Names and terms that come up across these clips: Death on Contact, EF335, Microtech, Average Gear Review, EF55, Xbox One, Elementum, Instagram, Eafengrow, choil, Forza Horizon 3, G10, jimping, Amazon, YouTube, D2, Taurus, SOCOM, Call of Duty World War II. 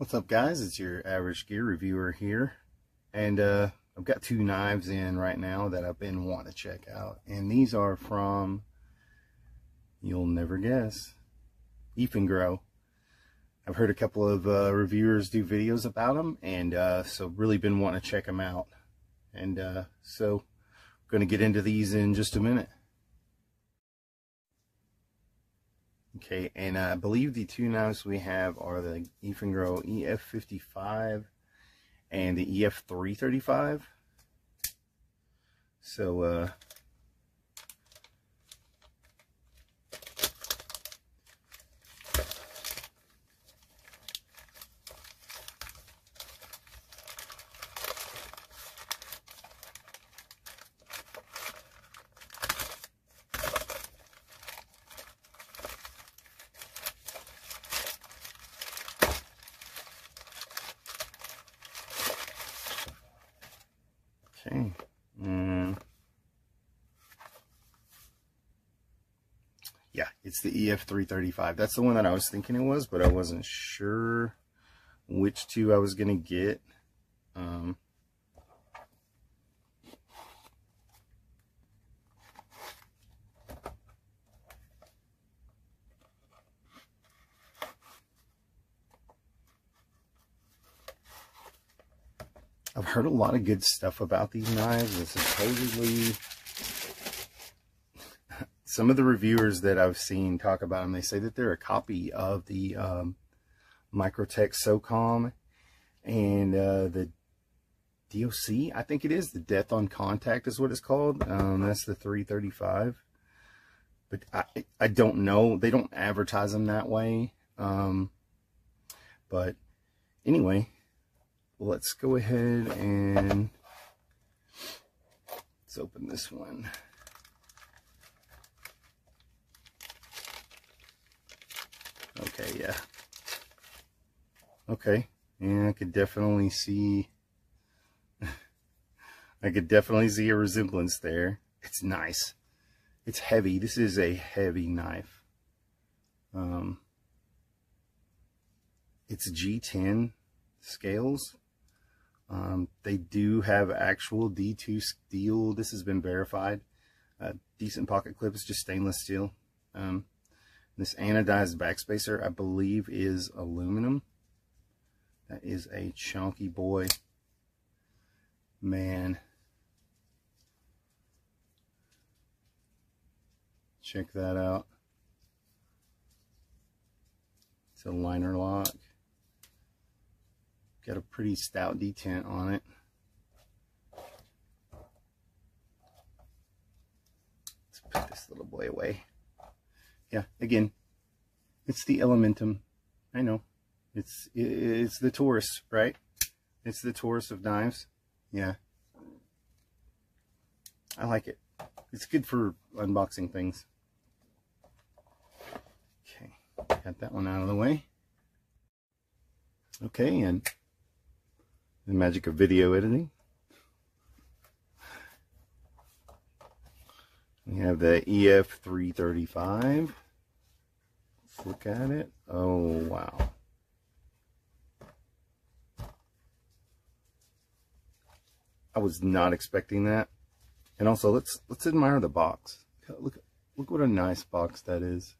What's up, guys? It's your average gear reviewer here, and I've got two knives in right now that I've been wanting to check out, and these are from, you'll never guess, Eafengrow. I've heard a couple of reviewers do videos about them, and so really been wanting to check them out, and so I'm going to get into these in just a minute. Okay, and I believe the two knives we have are the Eafengrow EF55 and the EF335. So, okay, yeah, it's the EF335. That's the one that I was thinking it was, but I wasn't sure which two I was gonna get. I've heard a lot of good stuff about these knives, and supposedly some of the reviewers that I've seen talk about them, they say that they're a copy of the Microtech SOCOM and the DOC, I think it is, the Death on Contact is what it's called. That's the 335, but I don't know. They don't advertise them that way, but anyway. Let's go ahead and let's open this one. Okay, yeah. Okay, yeah, I could definitely see. I could definitely see a resemblance there. It's nice. It's heavy. This is a heavy knife. It's G10 scales. They do have actual D2 steel. This has been verified. Decent pocket clips, just stainless steel. This anodized backspacer, I believe, is aluminum. That is a chunky boy. Man. Check that out. It's a liner lock. Got a pretty stout detent on it. Let's put this little boy away. Yeah, again, it's the Elementum. I know, it's the Taurus, right? It's the Taurus of knives. Yeah, I like it. It's good for unboxing things. Okay, got that one out of the way. Okay, and the magic of video editing. We have the EF335. Let's look at it. Oh, wow. I was not expecting that. And also, let's admire the box. Look what a nice box that is.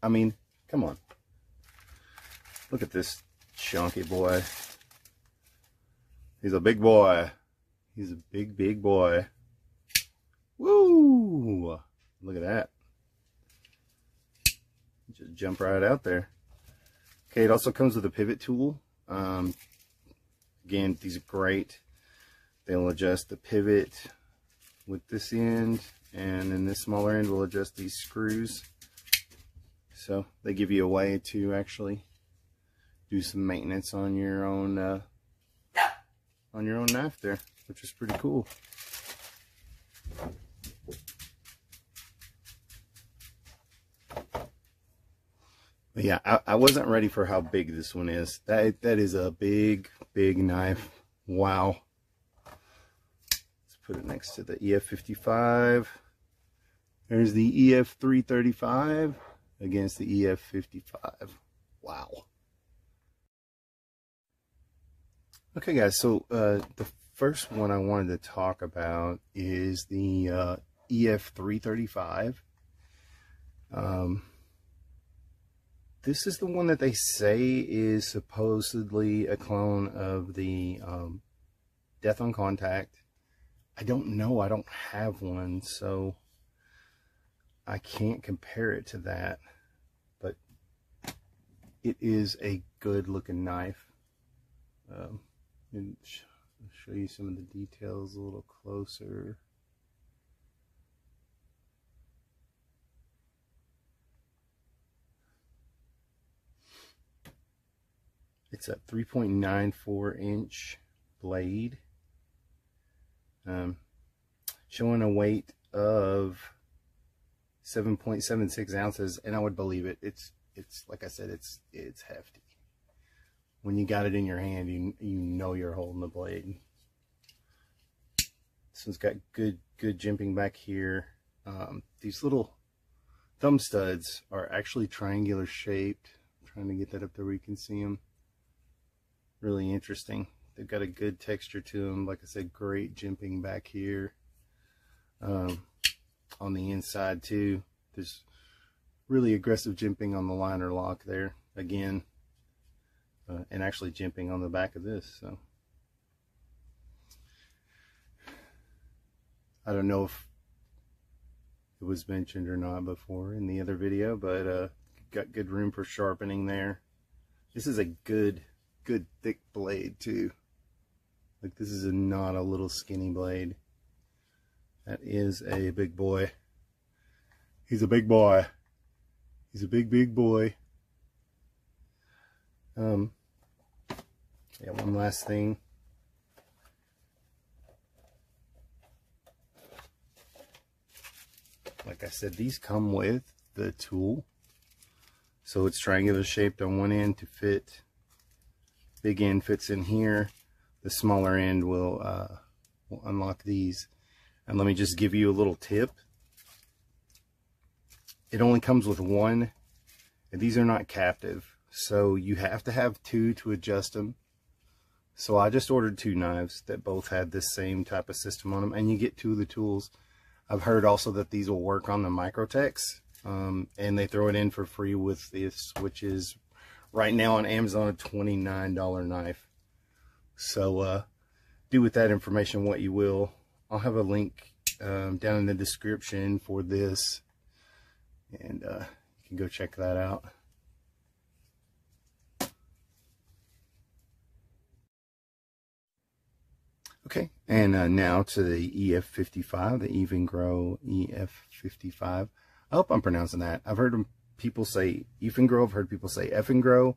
I mean, come on. Look at this chunky boy. He's a big boy. He's a big, big boy. Woo! Look at that. Just jump right out there. Okay, it also comes with a pivot tool. Again, these are great. They'll adjust the pivot with this end, and then this smaller end will adjust these screws. So they give you a way to actually do some maintenance on your own knife there, which is pretty cool. But yeah, I wasn't ready for how big this one is. That is a big, big knife. Wow. Let's put it next to the EF55. There's the EF335 against the EF55. Wow. Okay guys, so the first one I wanted to talk about is the EF335. This is the one that they say is supposedly a clone of the Death on Contact. I don't know, I don't have one, so I can't compare it to that, but it is a good looking knife. And show you some of the details a little closer. It's a 3.94 inch blade, showing a weight of 7.76 ounces, and I would believe it. It's like I said, it's hefty. When you got it in your hand, you know you're holding the blade. This one's got good jimping back here. These little thumb studs are actually triangular shaped. I'm trying to get that up there where you can see them. Really interesting. They've got a good texture to them. Like I said, great jimping back here. On the inside too, there's really aggressive jimping on the liner lock there again. And actually jimping on the back of this, so I don't know if it was mentioned or not before in the other video, but got good room for sharpening there. This is a good thick blade too. Like, this is not a little skinny blade. That is a big boy. He's a big boy. He's a big boy. Yeah, one last thing. Like I said, these come with the tool. So it's triangular shaped on one end to fit. Big end fits in here. The smaller end will unlock these. And let me just give you a little tip. It only comes with one, and these are not captive. So you have to have two to adjust them. So I just ordered two knives that both had this same type of system on them, and you get two of the tools. I've heard also that these will work on the Microtechs, and they throw it in for free with this, which is right now on Amazon a $29 knife. So do with that information what you will. I'll have a link down in the description for this, and you can go check that out. Okay, and now to the EF55, the Eafengrow EF55. I hope I'm pronouncing that. I've heard people say Eafengrow. I've heard people say Eafengrow.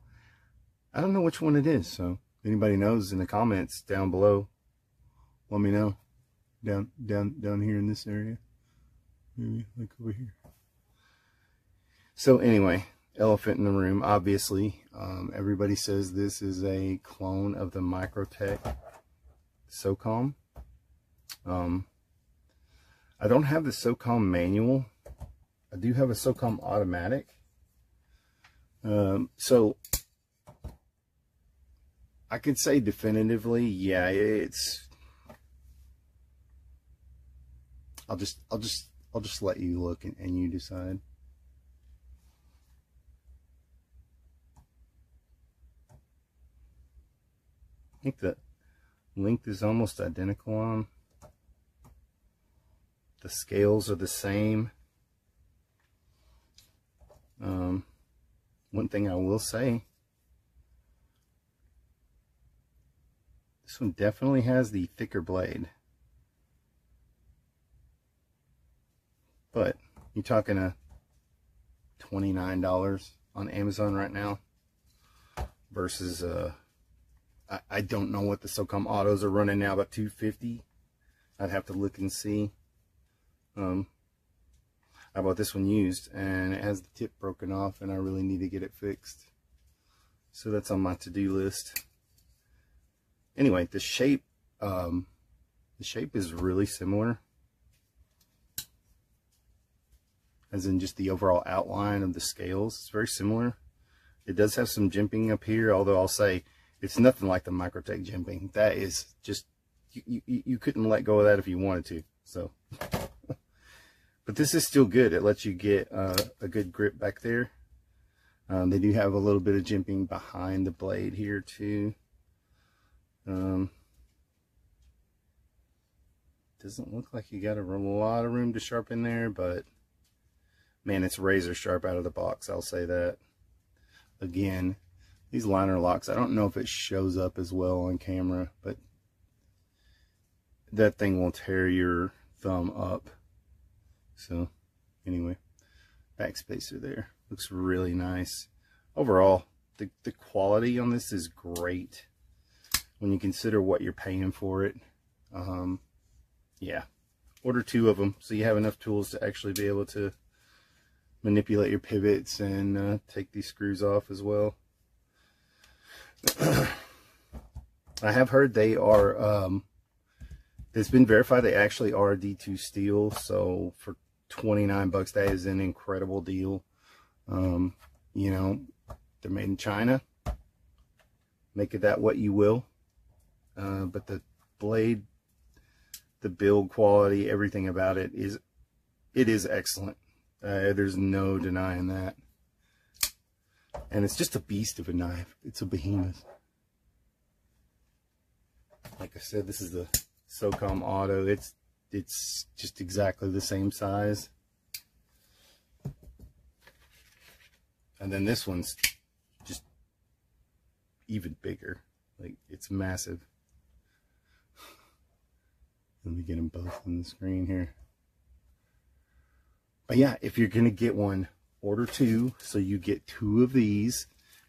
I don't know which one it is. So if anybody knows in the comments down below, let me know. Down here in this area, maybe like over here. So anyway, elephant in the room. Obviously, everybody says this is a clone of the Microtech SOCOM. I don't have the SOCOM manual. I do have a SOCOM automatic. So I could say definitively, yeah, it's. I'll just let you look and you decide. I think that length is almost identical on. The scales are the same. One thing I will say, this one definitely has the thicker blade. But you're talking a $29 on Amazon right now versus I don't know what the SOCOM autos are running now, about $250. I'd have to look and see. I bought this one used, and it has the tip broken off, and I really need to get it fixed. So that's on my to-do list. Anyway, the shape is really similar, as in just the overall outline of the scales. It's very similar. It does have some jimping up here, although I'll say It's nothing like the Microtech jimping. That is just, you couldn't let go of that if you wanted to. So, but this is still good. It lets you get a good grip back there. They do have a little bit of jimping behind the blade here too. Doesn't look like you got a lot of room to sharpen there, but man, it's razor sharp out of the box. I'll say that. Again, these liner locks, I don't know if it shows up as well on camera, but that thing will tear your thumb up. So anyway, back spacer there. Looks really nice. Overall, the quality on this is great when you consider what you're paying for it. Yeah, order 2 of them so you have enough tools to actually be able to manipulate your pivots and take these screws off as well. I have heard they are, it's been verified they actually are D2 steel, so for $29 that is an incredible deal. You know, they're made in China, make it that what you will, but the blade, the build quality, everything about it is, it is excellent. There's no denying that. And it's just a beast of a knife. It's a behemoth. Like I said, this is the SOCOM Auto. It's just exactly the same size. And then this one's just even bigger. Like, it's massive. Let me get them both on the screen here. But yeah, if you're going to get one, order 2 so you get 2 of these,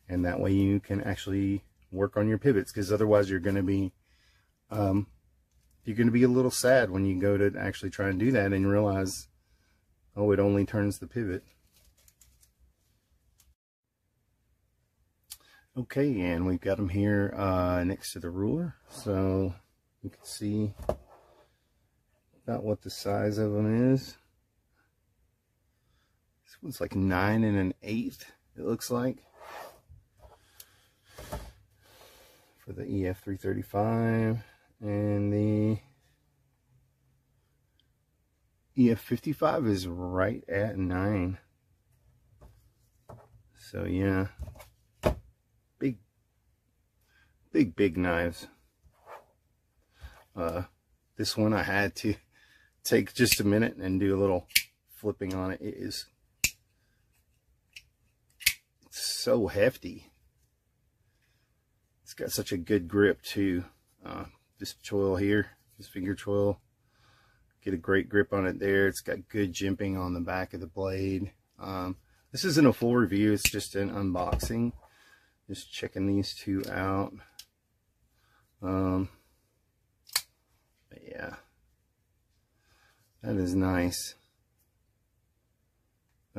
and that way you can actually work on your pivots, because otherwise you're going to be a little sad when you go to actually try and do that and realize, oh, it only turns the pivot. Okay, and we've got them here next to the ruler, so you can see about what the size of them is. It's like 9 1/8, it looks like, for the EF335, and the EF55 is right at 9. So yeah, big knives. This one I had to take just a minute and do a little flipping on it. It is so hefty. It's got such a good grip too. This choil here, this finger choil, get a great grip on it there. It's got good jimping on the back of the blade. This isn't a full review, it's just an unboxing, just checking these 2 out. But yeah, that is nice.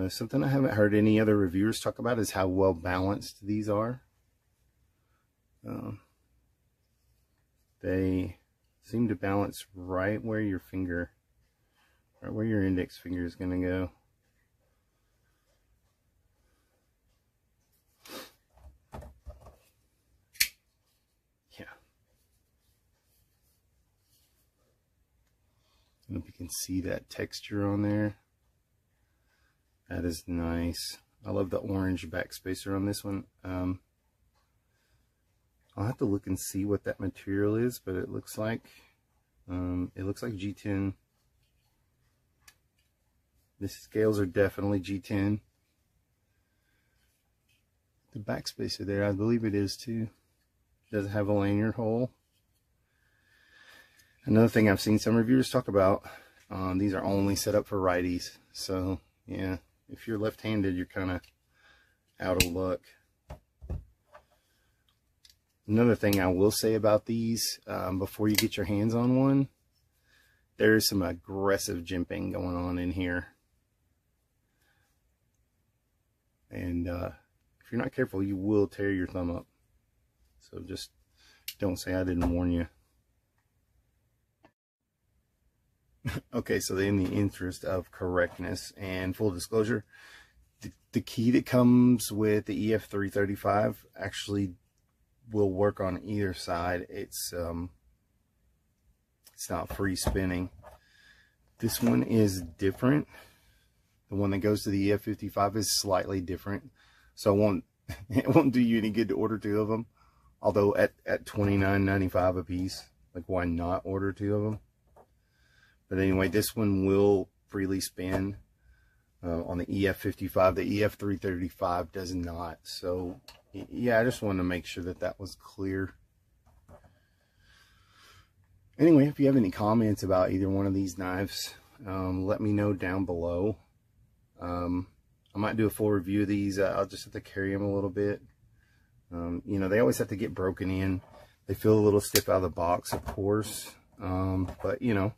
Something I haven't heard any other reviewers talk about is how well balanced these are. They seem to balance right where your finger, right where your index finger is going to go. Yeah. I don't know if you can see that texture on there. That is nice. I love the orange backspacer on this one. I'll have to look and see what that material is, but it looks like G10. The scales are definitely G10. The backspacer there, I believe it is too. It does have a lanyard hole. Another thing I've seen some reviewers talk about, these are only set up for righties. So yeah, if you're left-handed, you're kind of out of luck. Another thing I will say about these, before you get your hands on one, there is some aggressive jimping going on in here. And if you're not careful, you will tear your thumb up. So just don't say I didn't warn you. Okay, so in the interest of correctness and full disclosure, the key that comes with the EF335 actually will work on either side. It's not free spinning. This one is different. The one that goes to the EF55 is slightly different, so it won't do you any good to order two of them. Although at $29.95 a piece, like, why not order two of them? But anyway, this one will freely spin on the EF55. The EF335 does not. So yeah, I just wanted to make sure that that was clear. Anyway, if you have any comments about either one of these knives, let me know down below. I might do a full review of these. I'll just have to carry them a little bit. You know, they always have to get broken in. They feel a little stiff out of the box, of course. But, you know,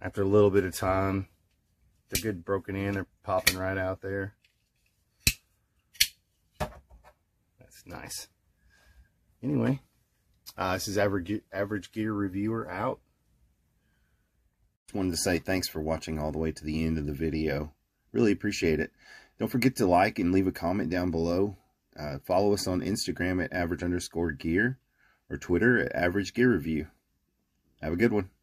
after a little bit of time, they're good broken in. They're popping right out there. That's nice. Anyway, this is Average Gear Reviewer out. Just wanted to say thanks for watching all the way to the end of the video. Really appreciate it. Don't forget to like and leave a comment down below. Follow us on Instagram at average_gear or Twitter at average gear review. Have a good one.